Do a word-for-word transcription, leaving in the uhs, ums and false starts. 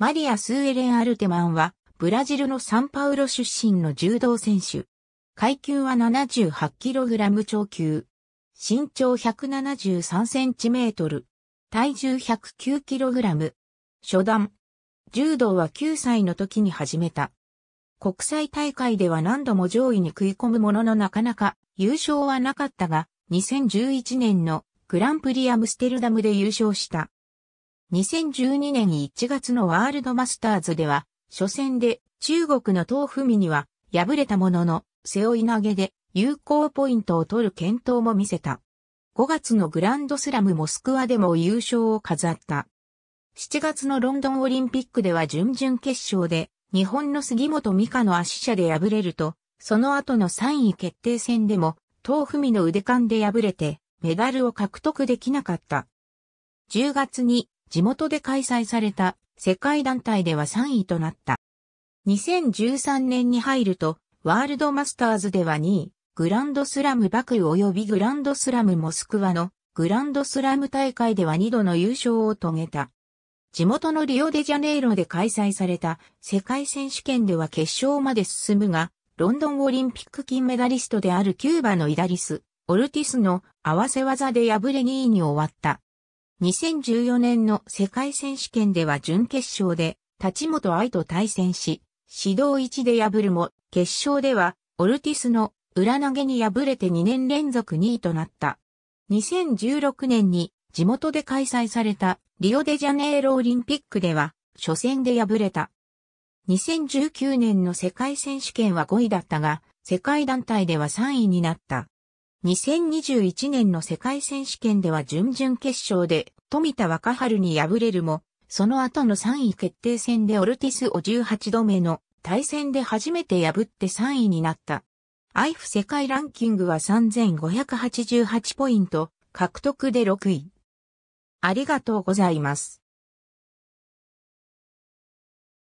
マリア・スーエレン・アルテマンは、ブラジルのサンパウロ出身の柔道選手。階級は ななじゅうはちキログラム 超級。身長 ひゃくななじゅうさんセンチメートル。体重 ひゃくきゅうキログラム。初段。柔道はきゅうさいの時に始めた。国際大会では何度も上位に食い込むもののなかなか優勝はなかったが、にせんじゅういちねんのグランプリアムステルダムで優勝した。にせんじゅうにねんいちがつのワールドマスターズでは、初戦で中国のトウ・フミには敗れたものの、背負い投げで有効ポイントを取る健闘も見せた。ごがつのグランドスラムモスクワでも優勝を飾った。しちがつのロンドンオリンピックでは準々決勝で、日本の杉本美香の圧死者で敗れると、その後のさんい決定戦でも、トウ・フミの腕勘で敗れて、メダルを獲得できなかった。じゅうがつに、地元で開催された世界団体ではさんいとなった。にせんじゅうさんねんに入るとワールドマスターズではにい、グランドスラムバクー及びグランドスラムモスクワのグランドスラム大会ではにどの優勝を遂げた。地元のリオデジャネイロで開催された世界選手権では決勝まで進むが、ロンドンオリンピック金メダリストであるキューバのイダリス・オルティスの合わせ技で敗れにいに終わった。にせんじゅうよねんの世界選手権では準決勝で、立本愛と対戦し、指導いちで破るも、決勝では、オルティスの裏投げに敗れてにねんれんぞくにいとなった。にせんじゅうろくねんに地元で開催されたリオデジャネイロオリンピックでは、初戦で敗れた。にせんじゅうきゅうねんの世界選手権はごいだったが、世界団体ではさんいになった。にせんにじゅういちねんの世界選手権では準々決勝で冨田若春に敗れるも、その後のさんい決定戦でオルティスをじゅうはちどめの対戦で初めて破ってさんいになった。アイジェーエフ 世界ランキングはさんぜんごひゃくはちじゅうはちポイント、獲得でろくい。ありがとうございます。